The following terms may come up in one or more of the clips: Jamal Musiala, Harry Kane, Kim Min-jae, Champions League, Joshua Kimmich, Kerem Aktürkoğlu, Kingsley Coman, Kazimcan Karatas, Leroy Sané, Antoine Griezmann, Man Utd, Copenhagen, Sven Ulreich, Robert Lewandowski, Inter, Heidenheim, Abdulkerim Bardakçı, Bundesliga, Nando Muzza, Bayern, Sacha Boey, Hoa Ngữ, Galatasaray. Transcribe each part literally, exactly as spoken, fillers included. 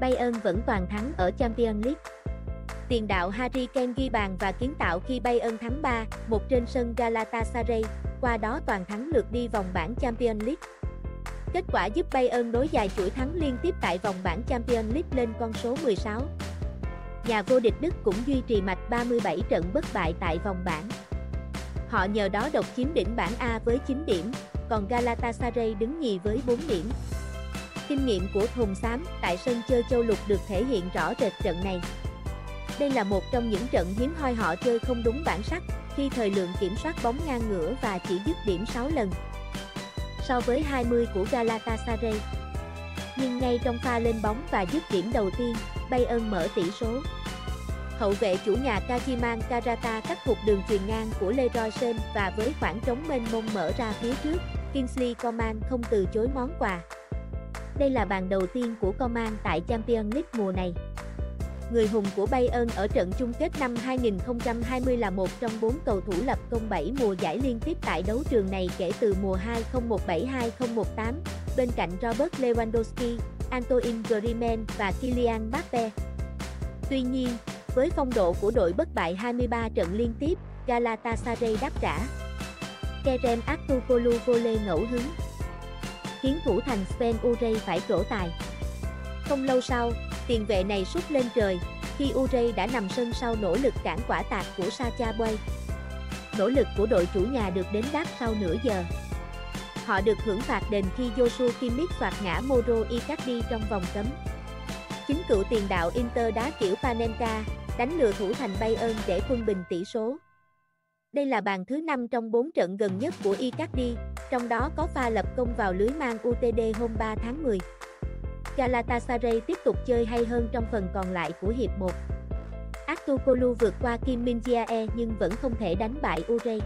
Bayern vẫn toàn thắng ở Champions League. Tiền đạo Harry Kane ghi bàn và kiến tạo khi Bayern thắng ba một trên sân Galatasaray, qua đó toàn thắng lượt đi vòng bảng Champions League. Kết quả giúp Bayern nối dài chuỗi thắng liên tiếp tại vòng bảng Champions League lên con số mười sáu. Nhà vô địch Đức cũng duy trì mạch ba mươi bảy trận bất bại tại vòng bảng. Họ nhờ đó độc chiếm đỉnh bảng A với chín điểm, còn Galatasaray đứng nhì với bốn điểm. Kinh nghiệm của Hùng Xám tại sân chơi châu lục được thể hiện rõ rệt trận này. Đây là một trong những trận hiếm hoi họ chơi không đúng bản sắc, khi thời lượng kiểm soát bóng ngang ngửa và chỉ dứt điểm sáu lần so với hai mươi của Galatasaray. Nhưng ngay trong pha lên bóng và dứt điểm đầu tiên, Bayern mở tỷ số. Hậu vệ chủ nhà Kazimcan Karatas cắt hụt đường chuyền ngang của Leroy Sané và với khoảng trống mênh mông mở ra phía trước, Kingsley Coman không từ chối món quà. Đây là bàn đầu tiên của Coman tại Champions League mùa này. Người hùng của Bayern ở trận chung kết năm hai nghìn không trăm hai mươi là một trong bốn cầu thủ lập công bảy mùa giải liên tiếp tại đấu trường này kể từ mùa hai không một bảy hai không một tám, bên cạnh Robert Lewandowski, Antoine Griezmann và Kylian Mbappe. Tuy nhiên, với phong độ của đội bất bại hai mươi ba trận liên tiếp, Galatasaray đáp trả. Kerem Aktürkoğlu vô lê ngẫu hứng, khiến thủ thành Sven Ulreich phải trổ tài. Không lâu sau, tiền vệ này sút lên trời, khi Ulreich đã nằm sân sau nỗ lực cản quả tạt của Sacha Boey. Nỗ lực của đội chủ nhà được đền đáp sau nửa giờ. Họ được hưởng phạt đền khi Joshua Kimmich soạt ngã Mauro Icardi trong vòng cấm. Chính cựu tiền đạo Inter đá kiểu Panenka, đánh lừa thủ thành Bayern để quân bình tỷ số. Đây là bàn thứ năm trong bốn trận gần nhất của Icardi, trong đó có pha lập công vào lưới Man Utd hôm ba tháng mười. Galatasaray tiếp tục chơi hay hơn trong phần còn lại của hiệp một. Aktürkoğlu vượt qua Kim Min-jae nhưng vẫn không thể đánh bại Ulreich.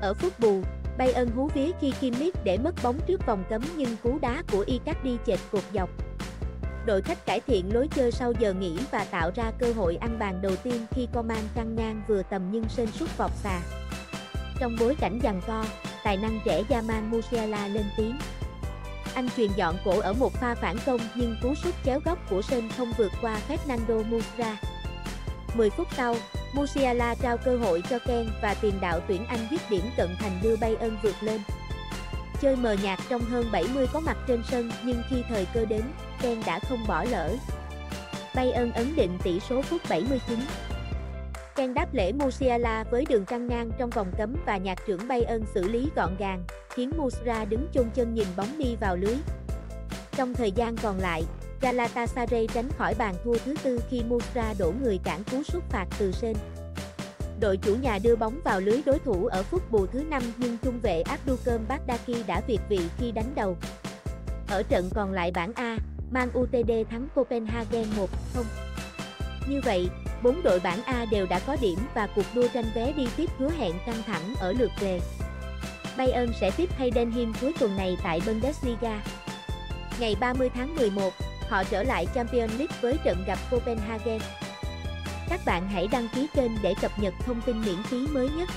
Ở phút bù, Bayern hú vía khi Kimmich để mất bóng trước vòng cấm nhưng cú đá của Icardi chệch cột dọc. Đội khách cải thiện lối chơi sau giờ nghỉ và tạo ra cơ hội ăn bàn đầu tiên khi Coman căng ngang vừa tầm nhưng sên sút vọt xà. Trong bối cảnh giằng co, tài năng trẻ Jamal Musiala lên tiếng. Anh chuyền dọn cổ ở một pha phản công nhưng cú sút chéo góc của Sơn không vượt qua phép Nando Muzza. mười phút sau, Musiala trao cơ hội cho Ken và tiền đạo tuyển Anh dứt điểm cận thành đưa Bayern vượt lên. Chơi mờ nhạt trong hơn bảy mươi có mặt trên sân nhưng khi thời cơ đến, Ken đã không bỏ lỡ. Bayern ấn định tỷ số phút bảy mươi chín. Ken đáp lễ Musiala với đường căng ngang trong vòng cấm và nhạc trưởng Bayern xử lý gọn gàng, khiến Muslera đứng chôn chân nhìn bóng đi vào lưới. Trong thời gian còn lại, Galatasaray tránh khỏi bàn thua thứ tư khi Muslera đổ người cản cú sút phạt từ sân. Đội chủ nhà đưa bóng vào lưới đối thủ ở phút bù thứ năm nhưng trung vệ Abdulkerim Bardakçı đã việt vị khi đánh đầu. Ở trận còn lại bảng A, Man Utd thắng Copenhagen một không. Như vậy, bốn đội bảng A đều đã có điểm và cuộc đua tranh vé đi tiếp hứa hẹn căng thẳng ở lượt về. Bayern sẽ tiếp Heidenheim cuối tuần này tại Bundesliga. Ngày ba mươi tháng mười một, họ trở lại Champions League với trận gặp Copenhagen. Các bạn hãy đăng ký kênh để cập nhật thông tin miễn phí mới nhất.